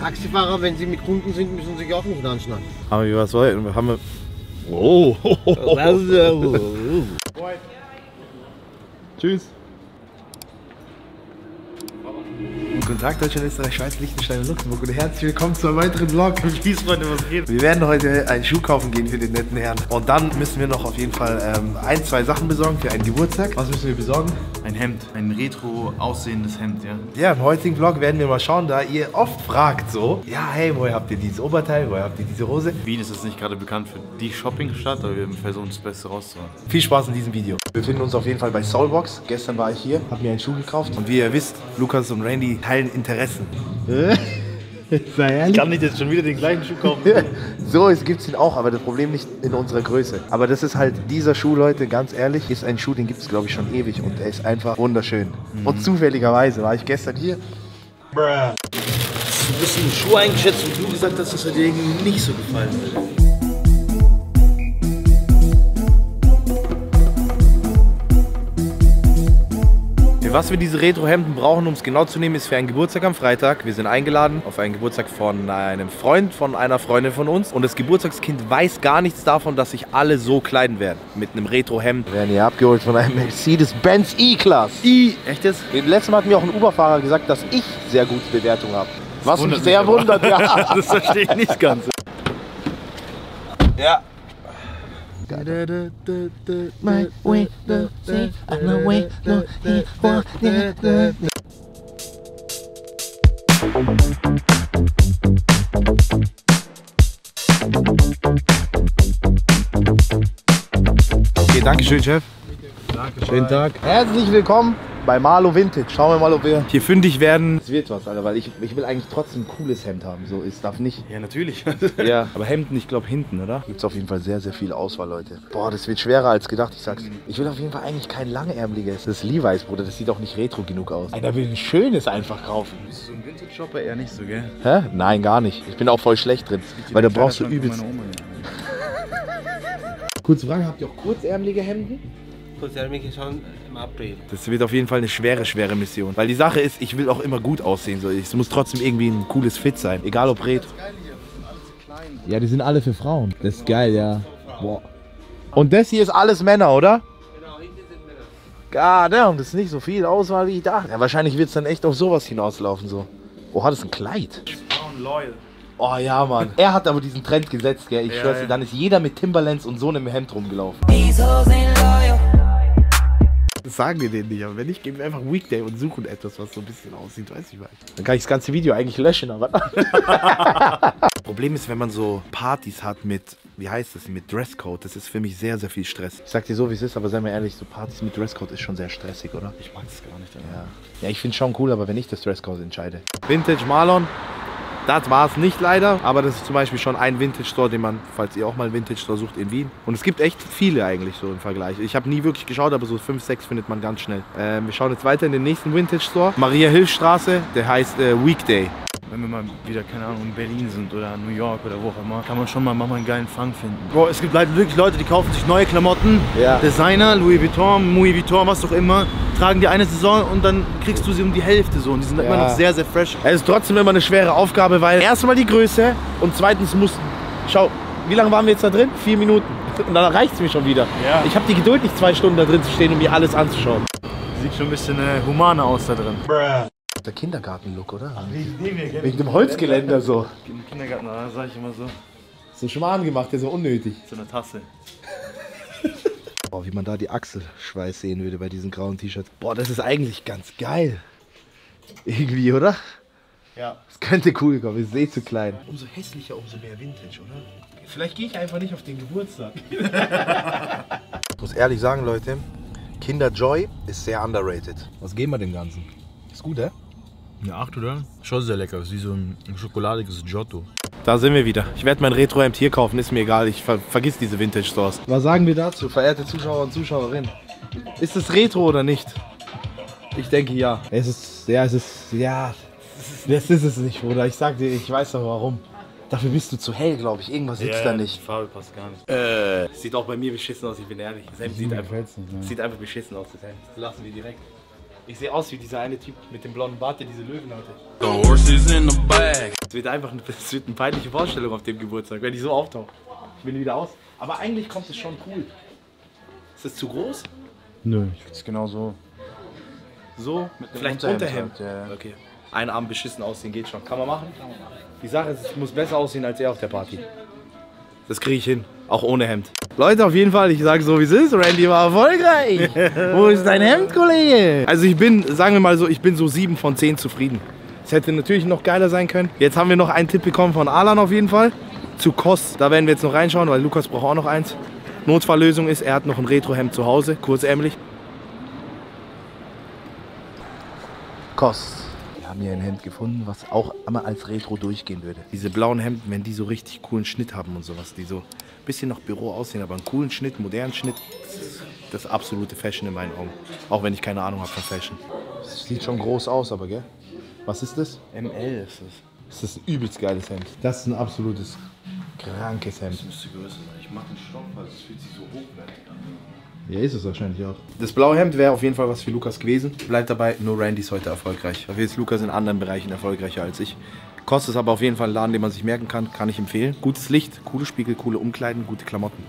Taxifahrer, wenn sie mit Kunden sind, müssen sich auch nicht anschneiden. Haben wir was wollen? Haben wir... Oh! Tschüss! Guten Tag, Deutschland, Österreich, Schweiz, Liechtenstein und Luxemburg und herzlich willkommen zu einem weiteren Vlog. Wie es heute was geht. Wir werden heute einen Schuh kaufen gehen für den netten Herrn. Und dann müssen wir noch auf jeden Fall ein, zwei Sachen besorgen für einen Geburtstag. Was müssen wir besorgen? Ein Hemd. Ein retro aussehendes Hemd, ja. Ja, im heutigen Vlog werden wir mal schauen, da ihr oft fragt so, ja, hey, woher habt ihr dieses Oberteil, woher habt ihr diese Hose? Wien ist jetzt nicht gerade bekannt für die Shoppingstadt, aber wir versuchen das Beste rauszuholen. Viel Spaß in diesem Video. Wir befinden uns auf jeden Fall bei Soulbox. Gestern war ich hier, habe mir einen Schuh gekauft. Und wie ihr wisst, Lukas und Randy teilen Interessen. Ich kann nicht jetzt schon wieder den gleichen Schuh kaufen. So, es gibt ihn auch, aber das Problem nicht in unserer Größe. Aber das ist halt dieser Schuh, Leute, ganz ehrlich, ist ein Schuh, den gibt es, glaube ich, schon ewig und er ist einfach wunderschön. Mhm. Und zufälligerweise war ich gestern hier. Bruh. Du bist in den Schuh eingeschätzt und du gesagt hast, dass er dir irgendwie nicht so gefallen wird. Was wir diese Retro-Hemden brauchen, um es genau zu nehmen, ist für einen Geburtstag am Freitag. Wir sind eingeladen auf einen Geburtstag von einem Freund, von einer Freundin von uns. Und das Geburtstagskind weiß gar nichts davon, dass sich alle so kleiden werden. Mit einem Retro-Hemd. Wir werden hier abgeholt von einem Mercedes-Benz E-Class. Echtes? Letztes Mal hat mir auch ein Uber-Fahrer gesagt, dass ich sehr gute Bewertungen habe. Was mich sehr wundert, ja. Das verstehe ich nicht ganz. Ja. My way, no, see, I'm my way, no, he won't, yeah. Okay, danke schön, Chef. Danke, schönen Tag. Herzlich willkommen bei Marlo Vintage. Schauen wir mal, ob wir hier fündig werden. Es wird was, Alter, weil ich will eigentlich trotzdem ein cooles Hemd haben. So, es darf nicht. Ja, natürlich. Ja, aber Hemden, ich glaube, hinten, oder? Gibt es auf jeden Fall sehr, sehr viel Auswahl, Leute. Boah, das wird schwerer als gedacht, ich sag's. Ich will auf jeden Fall eigentlich kein langärmliches. Das ist Levi's, Bruder, das sieht auch nicht retro genug aus. Einer will ein schönes einfach kaufen. Bist du so ein Vintage-Shopper? Eher nicht so, gell? Hä? Nein, gar nicht. Ich bin auch voll schlecht drin, weil da brauchst du übelst... Kurze Frage, habt ihr auch kurzärmliche Hemden? Schon im April. Das wird auf jeden Fall eine schwere Mission. Weil die Sache ist, ich will auch immer gut aussehen. So. Es muss trotzdem irgendwie ein cooles Fit sein. Egal ob Red. Ja, die sind alle für Frauen. Das ist geil, ja. Boah. Und das hier ist alles Männer, oder? Genau, hinten sind Männer. God damn, das ist nicht so viel Auswahl, wie ich dachte. Ja, wahrscheinlich wird es dann echt auf sowas hinauslaufen. So. Oh, das ist ein Kleid. Frauen loyal. Oh ja, Mann. Er hat aber diesen Trend gesetzt, gell. Ich schwör's dir, dann ist jeder mit Timberlands und so einem Hemd rumgelaufen. Wieso sind loyal? Das sagen wir denen nicht, aber wenn nicht, geben wir einfach Weekday und suchen etwas, was so ein bisschen aussieht, weiß ich mal. Dann kann ich das ganze Video eigentlich löschen, aber... Das Problem ist, wenn man so Partys hat mit, wie heißt das, mit Dresscode, das ist für mich sehr, sehr viel Stress. Ich sag dir so, wie es ist, aber sei mal ehrlich, so Partys mit Dresscode ist schon sehr stressig, oder? Ich mag das gar nicht. Ja, ja, ich find's schon cool, aber wenn ich das Dresscode entscheide. Vintage Marlon, das war's nicht leider, aber das ist zum Beispiel schon ein Vintage-Store, den man, falls ihr auch mal einen Vintage-Store sucht, in Wien. Und es gibt echt viele eigentlich so im Vergleich. Ich habe nie wirklich geschaut, aber so 5, 6 findet man ganz schnell. Wir schauen jetzt weiter in den nächsten Vintage-Store. Maria-Hilf-Straße, der heißt Weekday. Wenn wir mal wieder, keine Ahnung, in Berlin sind oder in New York oder wo auch immer, kann man schon mal einen geilen Fang finden. Boah, es gibt wirklich Leute, die kaufen sich neue Klamotten, ja. Designer, Louis Vuitton, was auch immer, tragen die eine Saison und dann kriegst du sie um die Hälfte so und die sind immer noch sehr, sehr fresh. Es ist trotzdem immer eine schwere Aufgabe, weil erstmal die Größe und zweitens mussten, schau, wie lange waren wir jetzt da drin? 4 Minuten. Und dann reicht es mir schon wieder. Ja. Ich habe die Geduld nicht 2 Stunden da drin zu stehen, um mir alles anzuschauen. Sieht schon ein bisschen humaner aus da drin. Bruh. Der Kindergarten-Look, oder? Wegen dem Holzgeländer so. Im Kindergarten, da sag ich immer so. So Schmarrn gemacht, der so unnötig. So eine Tasse. Boah, wie man da die Achselschweiß sehen würde bei diesen grauen T-Shirts. Boah, das ist eigentlich ganz geil. Irgendwie, oder? Ja. Das könnte cool kommen, ist eh zu klein. Umso hässlicher, umso mehr Vintage, oder? Vielleicht gehe ich einfach nicht auf den Geburtstag. Ich muss ehrlich sagen, Leute, Kinder Joy ist sehr underrated. Was geben wir dem Ganzen? Ist gut, hä? Ja, 8, oder? Schon sehr lecker. Ist wie so ein schokoladiges Giotto. Da sind wir wieder. Ich werde mein Retro-Hemd hier kaufen, ist mir egal. Ich vergiss diese Vintage-Stores. Was sagen wir dazu, verehrte Zuschauer und Zuschauerinnen? Ist es Retro oder nicht? Ich denke, ja. Das ist es nicht, Bruder. Ich sag dir, ich weiß doch warum. Dafür bist du zu hell, glaube ich. Irgendwas sitzt da nicht. Die Farbe passt gar nicht. Sieht auch bei mir beschissen aus, ich bin ehrlich. Das Hemd sieht einfach beschissen aus, das Hemd. Das lassen wir direkt. Ich sehe aus wie dieser eine Typ mit dem blonden Bart, der diese Löwen hatte. Das wird eine peinliche Vorstellung auf dem Geburtstag, wenn ich so auftauche. Ich will wieder aus. Aber eigentlich kommt es schon cool. Ist das zu groß? Nö, ich finde es genau so. So? Mit vielleicht Unterhemd? Ja. Okay. Ein Arm beschissen aussehen geht schon. Kann man machen? Die Sache ist, es muss besser aussehen als er auf der Party. Das kriege ich hin. Auch ohne Hemd. Leute, auf jeden Fall, ich sage so wie es ist, Randy war erfolgreich. Wo ist dein Hemd, Kollege? Also ich bin, sagen wir mal so, ich bin so 7 von 10 zufrieden. Es hätte natürlich noch geiler sein können. Jetzt haben wir noch einen Tipp bekommen von Alan auf jeden Fall. Zu Kost. Da werden wir jetzt noch reinschauen, weil Lukas braucht auch noch eins. Notfalllösung ist, er hat noch ein Retro-Hemd zu Hause, kurzärmlich. Kost. Wir haben hier ein Hemd gefunden, was auch einmal als Retro durchgehen würde. Diese blauen Hemden, wenn die so richtig coolen Schnitt haben und sowas, die so ein bisschen nach Büro aussehen, aber einen coolen Schnitt, modernen Schnitt, das ist absolute Fashion in meinen Augen. Auch wenn ich keine Ahnung habe von Fashion. Das sieht schon groß aus, aber gell? Was ist das? ML ist es. Das ist ein übelst geiles Hemd. Das ist ein absolutes krankes Hemd. Das müsste größer sein. Ich mache einen Stoff, weil es fühlt sich so hochwertig an. Ja, ist es wahrscheinlich auch. Das blaue Hemd wäre auf jeden Fall was für Lukas gewesen. Bleibt dabei, nur Randy ist heute erfolgreich. Dafür ist Lukas in anderen Bereichen erfolgreicher als ich. Kostet aber auf jeden Fall einen Laden, den man sich merken kann. Kann ich empfehlen. Gutes Licht, coole Spiegel, coole Umkleiden, gute Klamotten.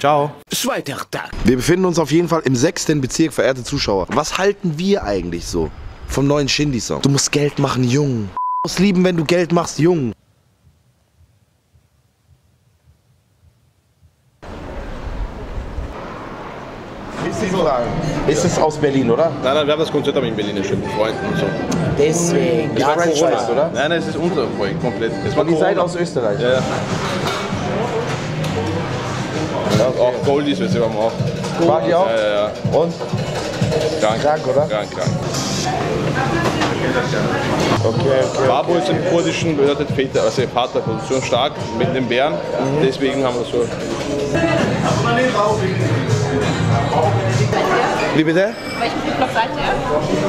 Ciao. Zweiter Tag. Wir befinden uns auf jeden Fall im 6. Bezirk, verehrte Zuschauer. Was halten wir eigentlich so vom neuen Shindy-Song? Du musst Geld machen, Jung. Du musst lieben, wenn du Geld machst, Jung. Ist es aus Berlin, oder? Nein, nein, wir haben das Konzert aber in Berlin mit Freunden und so. Deswegen. Das war Corona, oder? Nein, nein, es ist unser Projekt, komplett. Es war und ihr seid aus Österreich? Ja. Okay. Auch Goldies, wir haben auch. Cool. Mag ich auch? Ja, ja. Und? Krank, oder? Krank. Okay. Babo ist im Kurdischen, bedeutet Väter, also Vaterposition stark mit den Bären. Mhm. Deswegen haben wir so. Wie bitte? Welchen Vlog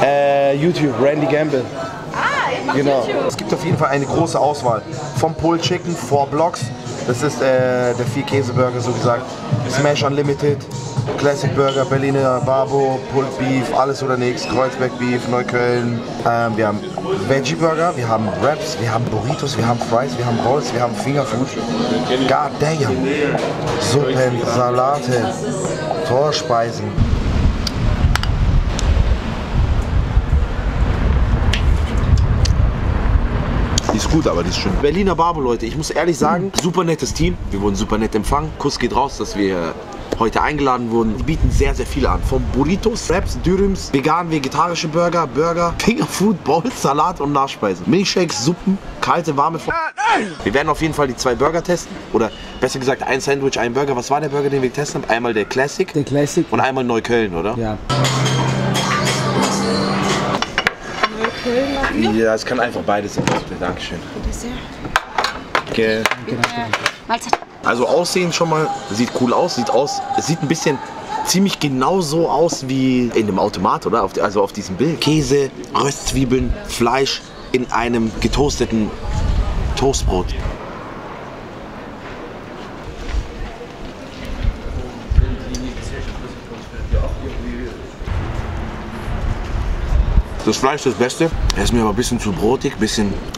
seid ihr? YouTube, Randy Gamble. Ah, ich mach genau. YouTube. Es gibt auf jeden Fall eine große Auswahl. Vom Pull Chicken, 4 Blocks. Das ist der 4-Käse-Burger, so gesagt. Smash Unlimited, Classic Burger, Berliner Babo, Pull Beef, alles oder nichts, Kreuzberg Beef, Neukölln. Wir haben Veggie Burger, wir haben Wraps, wir haben Burritos, wir haben Fries, wir haben Rolls, wir haben Fingerfood. God damn! Suppen, Salate, Vorspeisen. Die ist gut, aber die ist schön. Berliner Babo, Leute, ich muss ehrlich sagen, super nettes Team. Wir wurden super nett empfangen. Kuss geht raus, dass wir heute eingeladen wurden. Die bieten sehr, sehr viele an. Von Burritos, Wraps, Dürüms, vegan, vegetarische Burger, Fingerfood, Bowls, Salat und Nachspeisen. Milchshakes, Suppen, kalte, warme Formen. Wir werden auf jeden Fall die 2 Burger testen. Oder besser gesagt, ein Sandwich, ein Burger. Was war der Burger, den wir testen haben? Einmal der Classic. Der Classic. Und einmal Neukölln, oder? Ja. Ja, es kann einfach beides sein. Dankeschön. Okay. Also Aussehen schon mal, sieht cool aus, es sieht ein bisschen ziemlich genau so aus wie in dem Automat, oder? Also auf diesem Bild. Käse, Röstzwiebeln, Fleisch in einem getoasteten Toastbrot. Das Fleisch ist das Beste, er ist mir aber ein bisschen zu brotig,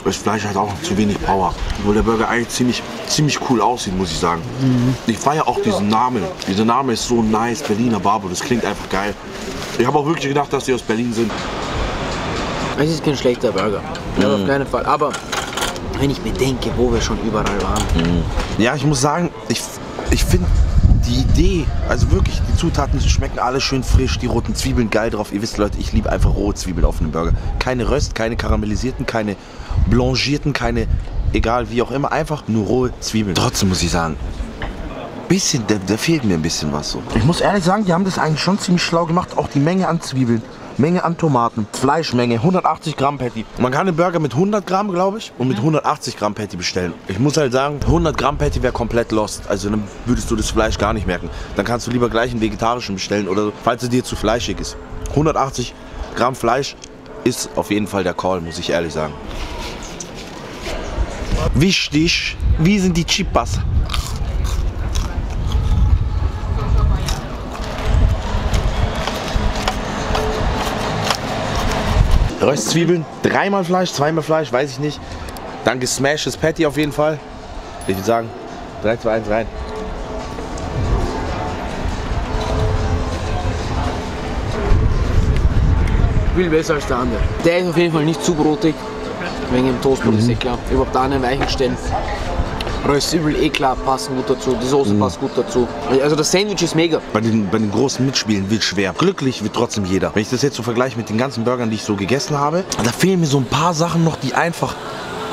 das Fleisch hat auch zu wenig Power. Obwohl der Burger eigentlich ziemlich cool aussieht, muss ich sagen. Mhm. Ich feiere auch diesen Namen. Dieser Name ist so nice, Berliner Babo, das klingt einfach geil. Ich habe auch wirklich gedacht, dass die aus Berlin sind. Es ist kein schlechter Burger, ja, auf keinen Fall. Aber wenn ich mir denke, wo wir schon überall waren. Mhm. Ja, ich muss sagen, ich finde die Idee, also wirklich, die Zutaten schmecken alle schön frisch, die roten Zwiebeln geil drauf. Ihr wisst, Leute, ich liebe einfach rohe Zwiebeln auf einem Burger. Keine Röst, keine karamellisierten, keine blanchierten, keine, egal wie auch immer, einfach nur rohe Zwiebeln. Trotzdem muss ich sagen, da fehlt mir ein bisschen was so. Ich muss ehrlich sagen, die haben das eigentlich schon ziemlich schlau gemacht, auch die Menge an Zwiebeln. Menge an Tomaten, Fleischmenge, 180 Gramm Patty. Man kann einen Burger mit 100 Gramm, glaube ich, und mit 180 Gramm Patty bestellen. Ich muss halt sagen, 100 Gramm Patty wäre komplett lost. Also dann würdest du das Fleisch gar nicht merken. Dann kannst du lieber gleich einen vegetarischen bestellen oder so, falls es dir zu fleischig ist. 180 Gramm Fleisch ist auf jeden Fall der Call, muss ich ehrlich sagen. Wichtig, wie sind die Chipas? Röstzwiebeln, 3-mal Fleisch, 2-mal Fleisch, weiß ich nicht. Danke Smash, das Patty auf jeden Fall. Ich würde sagen, 3, 2, 1, rein. Viel besser als der andere. Der ist auf jeden Fall nicht zu brotig. Wegen dem Toastbrot ist eh klar. Überhaupt an den weichen Stellen. Röstzwiebeln eh klar, passen gut dazu. Die Soße passt gut dazu. Also das Sandwich ist mega. Bei den großen Mitspielen wird schwer. Glücklich wird trotzdem jeder. Wenn ich das jetzt so vergleiche mit den ganzen Burgern, die ich so gegessen habe, da fehlen mir so ein paar Sachen noch, die einfach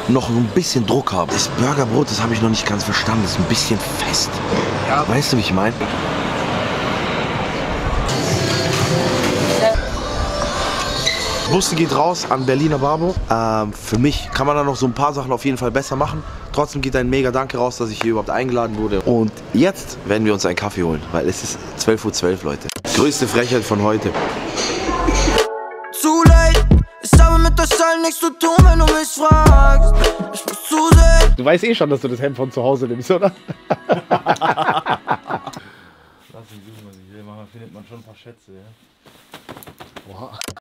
noch ein bisschen Druck haben. Das Burgerbrot, das habe ich noch nicht ganz verstanden. Das ist ein bisschen fest. Ja. Weißt du, wie ich meine? Busse geht raus an Berliner Babo. Für mich kann man da noch so ein paar Sachen auf jeden Fall besser machen. Trotzdem geht ein mega Danke raus, dass ich hier überhaupt eingeladen wurde. Und jetzt werden wir uns einen Kaffee holen, weil es ist 12:12 Uhr, Leute. Größte Frechheit von heute. Zu late. Ich habe mit der Schall nichts zu tun, wenn du mich fragst. Ich muss zusehen. Du weißt eh schon, dass du das Hemd von zu Hause nimmst, oder? Lass mich suchen, was ich will. Manchmal findet man schon ein paar Schätze, ja. Wow.